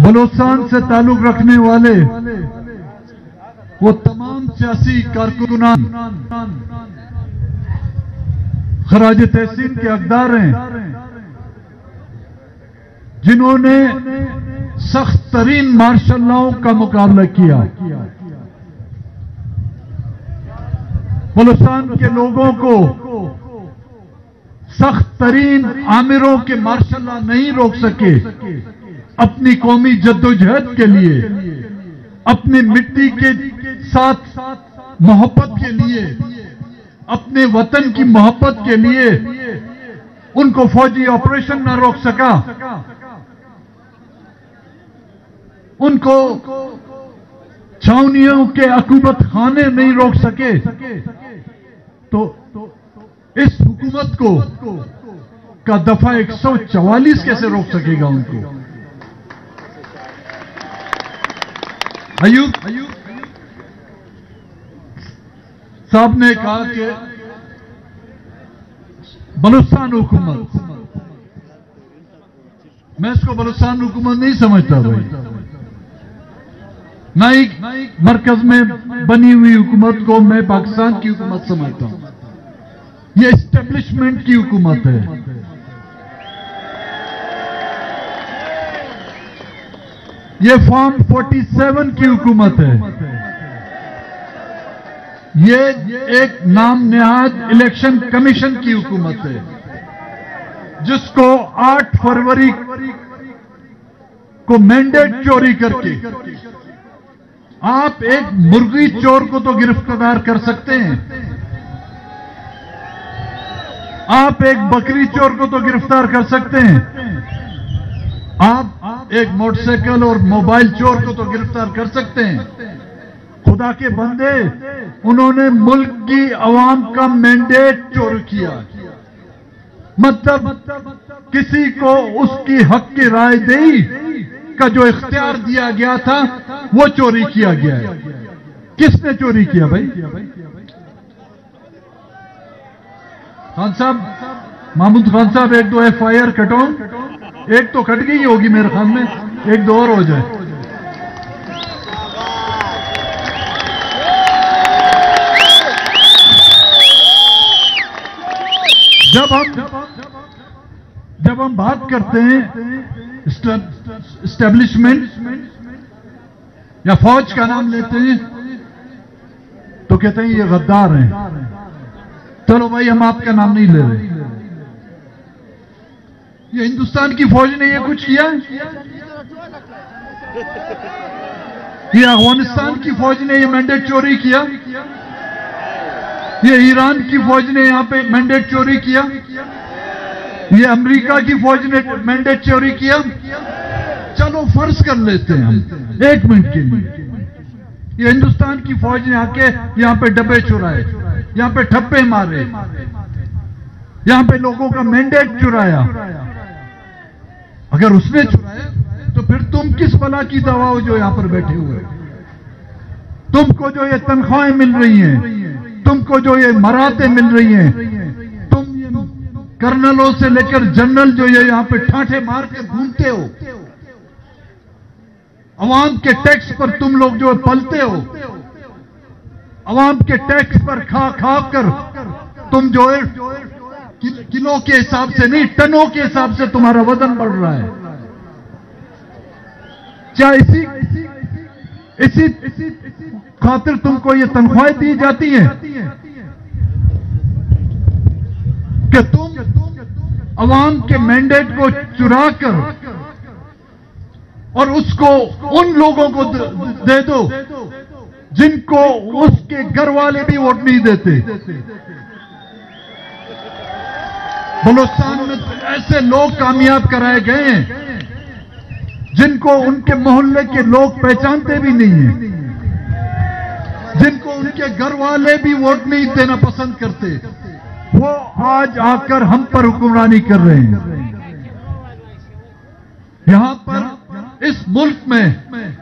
बलोचान से ताल्लुक रखने वाले वो तमाम सियासी कारकुनान खराज तहसीन के हकदार हैं, जिन्होंने सख्त तरीन मार्शल लॉ का मुकाबला किया। बलोचान के लोगों को सख्त तरीन आमिरों के मार्शल लॉ नहीं रोक सके। अपनी कौमी जद्दोजहद के लिए, अपनी मिट्टी के साथ मोहब्बत के लिए, अपने वतन की मोहब्बत के लिए उनको फौजी ऑपरेशन न रोक सका, उनको छावनियों के हुकूमत खाने नहीं रोक सके, तो इस हुकूमत को का दफा 144 कैसे रोक सकेगा उनको? अयूब साहब ने कहा कि बलूचिस्तान हुकूमत, मैं इसको बलूचिस्तान हुकूमत नहीं समझता भाई, ना ही मरकज में बनी हुई हुकूमत को मैं पाकिस्तान की हुकूमत समझता हूं। यह एस्टेब्लिशमेंट की हुकूमत है। ये फॉर्म 47 की हुकूमत है। ये एक नाम नहाद इलेक्शन कमीशन की हुकूमत है, जिसको 8 फरवरी को मैंडेट चोरी करके आप एक मुर्गी चोर को तो गिरफ्तार कर सकते हैं, आप एक बकरी चोर को तो गिरफ्तार कर सकते हैं, आप एक मोटरसाइकिल और मोबाइल चोर को तो गिरफ्तार कर सकते हैं। खुदा के बंदे, उन्होंने मुल्क की आवाम का मैंडेट चोरी किया। मतलब किसी को उसकी हक की राय देही का जो इख्तियार दिया गया था वो चोरी किया गया है। किसने चोरी किया भाई? खान साहब, महमूद खान साहब, 1-2 FIR कटो, एक तो कट गई होगी मेरे ख्याल में, 1-2 और हो जाए। जब हम बात करते हैं एस्टेब्लिशमेंट या फौज का नाम लेते हैं तो कहते हैं ये गद्दार हैं। चलो भाई, हम आपका नाम नहीं ले रहे। ये हिंदुस्तान की फौज ने ये कुछ किया? ये अफगानिस्तान की फौज ने ये मैंडेट चोरी किया? ये ईरान की फौज ने यहां पे मैंडेट चोरी किया? ये अमेरिका की फौज ने मैंडेट चोरी किया? चलो फर्ज कर लेते हैं हम एक मिनट के लिए, ये हिंदुस्तान की फौज ने आके यहां पे डब्बे चुराए, यहां पे ठप्पे मारे, यहां पे लोगों का मैंडेट चुराया। अगर उसने चुराया तो फिर तुम किस बला की दवा हो जो यहां पर बैठे हुए? तुमको जो ये तनख्वाहें मिल रही हैं, तुमको जो ये मरातें मिल रही हैं, तुम कर्नलों से लेकर जनरल जो ये यहां पे ठाठे मार के घूमते हो, अवाम के टैक्स पर तुम लोग जो पलते हो, अवाम के टैक्स पर खा खा कर तुम जो है किलो के हिसाब से नहीं, टनों के हिसाब से तुम्हारा वजन बढ़ रहा है। क्या इसी खातिर तुमको ये तनख्वाहें दी जाती हैं कि तुम अवाम के मैंडेट को चुरा कर और उसको उन लोगों को दे दो जिनको उसके घर वाले भी वोट नहीं देते? बलोचिस्तान में ऐसे लोग कामयाब कराए गए हैं जिनको उनके मोहल्ले के लोग पहचानते भी नहीं हैं, जिनको उनके घर वाले भी वोट नहीं देना पसंद करते, वो आज आकर हम पर हुक्मरानी कर रहे हैं। यहां पर इस मुल्क में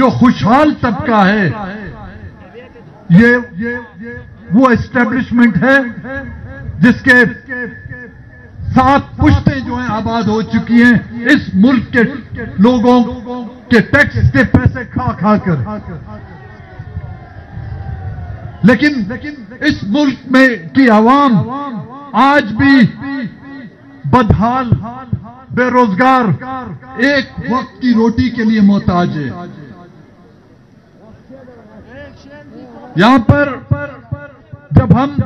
जो खुशहाल तबका है, ये वो एस्टेब्लिशमेंट है जिसके 7 पुश्तें जो हैं आबाद हो चुकी हैं। इस मुल्क के लोगों कि टैक्स के पैसे खा खा कर। लेकिन इस मुल्क में की आवाम आज भी बदहाल बेरोजगार एक वक्त की रोटी के लिए मोहताज है। यहां पर जब हम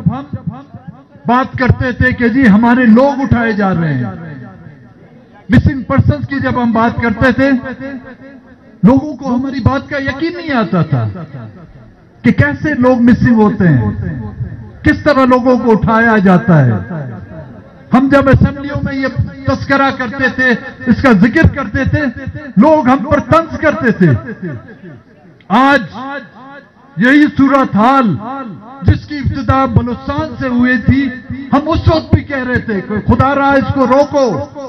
बात करते थे कि जी हमारे लोग उठाए जा रहे हैं, मिसिंग पर्सन की जब हम बात करते थे, लोगों को हमारी बात का यकीन नहीं आता था कि कैसे लोग मिसिंग होते हैं, किस तरह लोगों को उठाया जाता है। हम जब असेंबलियों में ये तस्करा करते थे, इसका जिक्र करते थे, लोग हम पर तंज करते थे। आज यही सूरत हाल जिसकी इब्तिदा बलूचिस्तान से हुई थी, हम उस वक्त भी कह रहे थे कि खुदा रहा इसको रोको,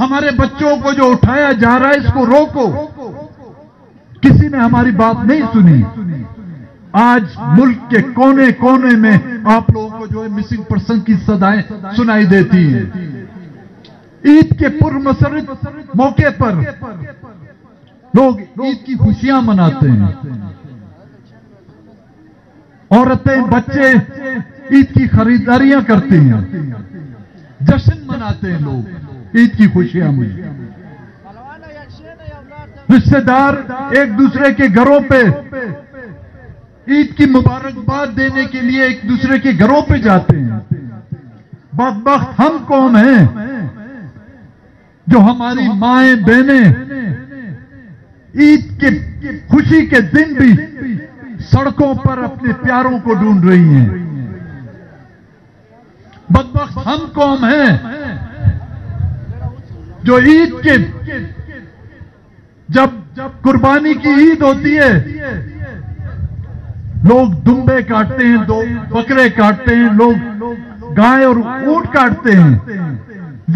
हमारे बच्चों को जो उठाया जा रहा है इसको रोको। किसी ने हमारी बात नहीं सुनी। आज मुल्क के कोने कोने में आप लोगों को जो है मिसिंग पर्सन की सदाएं सुनाई देती हैं। ईद के पुरमसरत मौके पर लोग ईद की खुशियां मनाते हैं, औरतें बच्चे ईद की खरीदारियां करते हैं, जश्न मनाते हैं लोग ईद की खुशियां में। रिश्तेदार एक दूसरे के घरों पे ईद की मुबारकबाद देने के लिए एक दूसरे के घरों पे जाते हैं। बदबख्त हम कौन हैं जो हमारी माएं बहनें ईद की खुशी के दिन भी सड़कों पर अपने प्यारों को ढूंढ रही हैं। बदबख्त हम कौम हैं जो ईद के जब कुर्बानी की ईद होती है, लोग दुम्बे काटते हैं, दो बकरे काटते हैं, लोग गाय और ऊंट काटते हैं,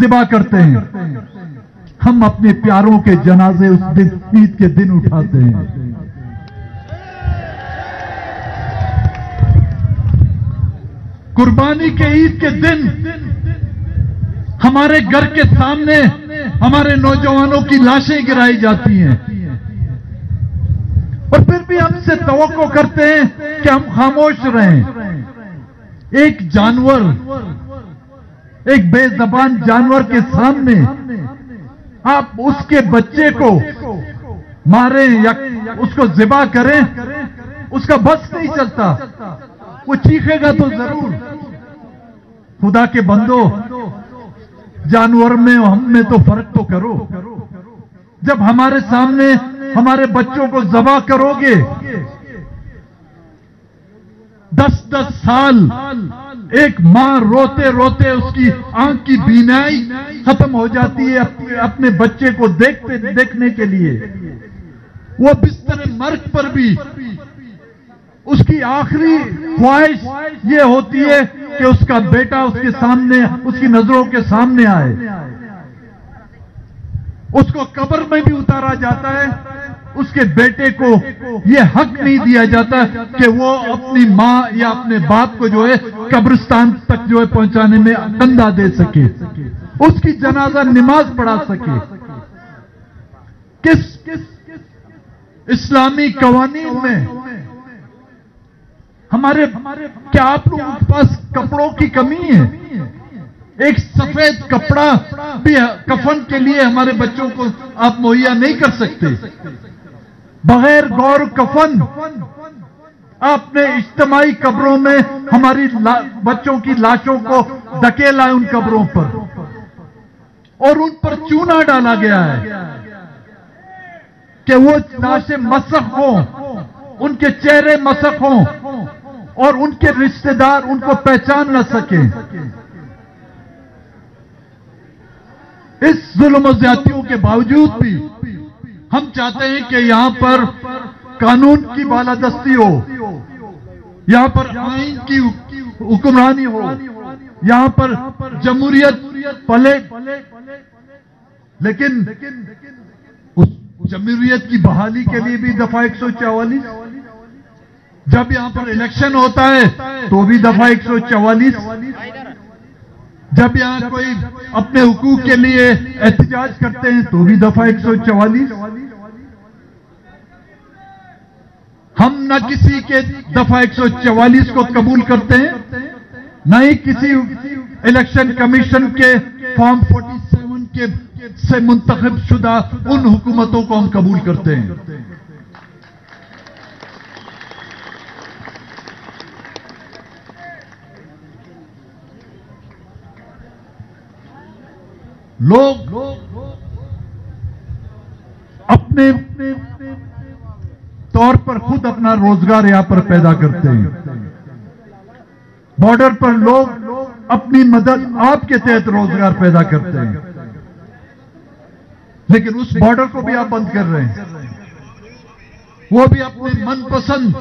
ज़िबा करते हैं। हम अपने प्यारों के जनाजे उस दिन ईद के दिन उठाते हैं। कुर्बानी के ईद के दिन हमारे घर के सामने हमारे नौजवानों की लाशें गिराई जाती हैं और फिर भी हमसे तवक्को करते हैं कि हम खामोश रहें। एक जानवर, एक बेजबान जानवर के सामने आप उसके बच्चे को मारें या उसको जिबा करें, उसका बस नहीं चलता, वो चीखेगा तो जरूर। खुदा के बंदो, जानवर में और हम में तो फर्क तो करो। जब हमारे सामने हमारे बच्चों को जबा करोगे, 10-10 साल एक मां रोते रोते उसकी आंख की बीनाई खत्म हो जाती है अपने बच्चे को देखने के लिए। वो बिस्तर मर्ग पर भी उसकी आखिरी ख्वाहिश ये होती है कि उसका बेटा उसके सामने, उसकी नजरों के सामने आए। उसको कब्र में भी उतारा जाता है, उसके बेटे को यह हक नहीं दिया जाता कि वो अपनी माँ या अपने बाप को जो है कब्रिस्तान तक जो है पहुंचाने में कंधा दे सके, उसकी जनाजा नमाज पढ़ा सके। किस इस्लामी कवानीन में हमारे क्या आप लोगों के पास कपड़ों की कमी है? एक सफेद कपड़ा भी कफन के लिए हमारे बच्चों को आप मुहैया नहीं कर सकते। बगैर गौर कफन आपने इज्तमाही कब्रों में हमारी बच्चों की लाशों को धकेला है उन कब्रों पर, और उन पर चूना डाला गया है कि वो लाशें मसख हों, उनके चेहरे मसख हों और उनके रिश्तेदार उनको पहचान न सके। इस जुल्म और ज्यादतियों के बावजूद भी हम चाहते हैं कि यहां पर कानून की बालादस्ती हो, यहां पर आईन की हुक्मरानी हो, यहां पर जमहूरियत पले। लेकिन उस जमहूरियत की बहाली के लिए भी दफा 144, जब यहां पर इलेक्शन होता है तो भी दफा 144, जब यहाँ कोई अपने हुकूक के लिए एहतजाज करते हैं तो भी दफा 144। हम न किसी के दफा 144 को कबूल करते हैं, न ही किसी इलेक्शन कमीशन के फॉर्म 47 के से मुंतखब शुदा उन हुकूमतों को हम कबूल करते हैं। लोग अपने तौर पर खुद अपना रोजगार यहां पर पैदा करते हैं। बॉर्डर पर लोग अपनी मदद आपके तहत रोजगार पैदा करते हैं, लेकिन उस बॉर्डर को भी आप बंद कर रहे हैं। वो भी अपने मनपसंद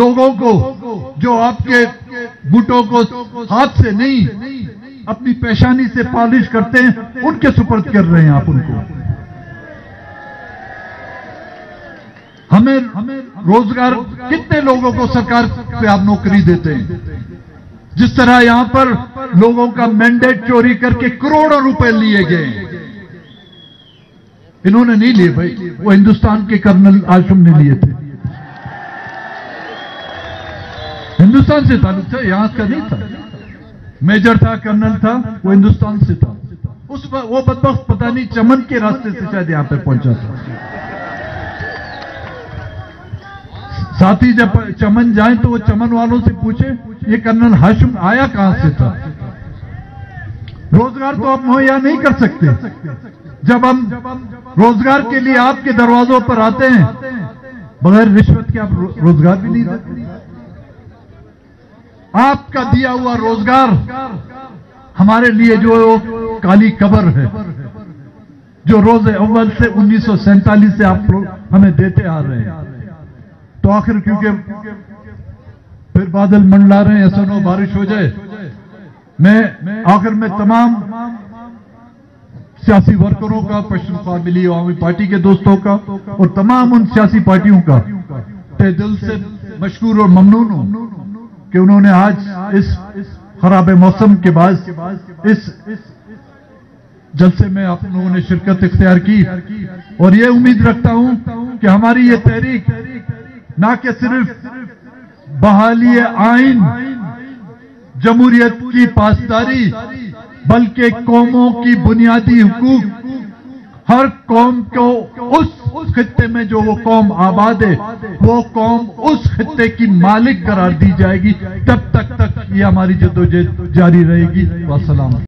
लोगों को, जो आपके बूटों को हाथ से नहीं अपनी पेशानी से पॉलिश करते हैं, उनके सुपर्द कर रहे हैं आप उनको। हमें रोजगार कितने लोगों को सरकार पे आप नौकरी देते हैं। जिस तरह यहां पर लोगों का मैंडेट चोरी करके करोड़ों रुपए लिए गए, इन्होंने नहीं लिए भाई, वो हिंदुस्तान के कर्नल आजम ने लिए थे। हिंदुस्तान से ताल्लुक था, यहां का नहीं था। मेजर था, कर्नल था, वो हिंदुस्तान से था। उस वो बदबख्त पता नहीं चमन के रास्ते से शायद यहां पर पहुंचा था। साथ ही जब चमन जाए तो वो चमन वालों से पूछे ये कर्नल हाशिम आया कहां से था। रोजगार तो आप मुहैया नहीं कर सकते। जब हम रोजगार के लिए आपके दरवाजों पर आते हैं, बगैर रिश्वत के आप रोजगार भी नहीं देते। आपका दिया हुआ रोजगार हमारे लिए जो काली कबर है, जो रोज अव्वल से 1947 से आप लोग हमें देते आ रहे हैं। तो आखिर क्योंकि फिर बादल मंडला रहे हैं, ऐसा नो बारिश हो जाए, मैं आखिर में तमाम सियासी वर्करों का, पश्चिम काबिली अवामी पार्टी के दोस्तों का और तमाम उन सियासी पार्टियों का तहे दिल से मशकूर और ममनून हूं कि उन्होंने आज इस खराब मौसम के बाद इस जलसे में आप लोगों ने शिरकत इख्तियार की। और ये उम्मीद रखता हूं कि हमारी ये तहरीक ना कि सिर्फ बहाली आइन, जमहूरियत की पासदारी, बल्कि कौमों की बुनियादी हुकूक, हर कौम को उस खित्ते में जो वो कौम आबाद है, वो कौम उस खित्ते की मालिक करार दी जाएगी। तब तक ये हमारी जद्दोजहद जारी रहेगी। वस्सलाम।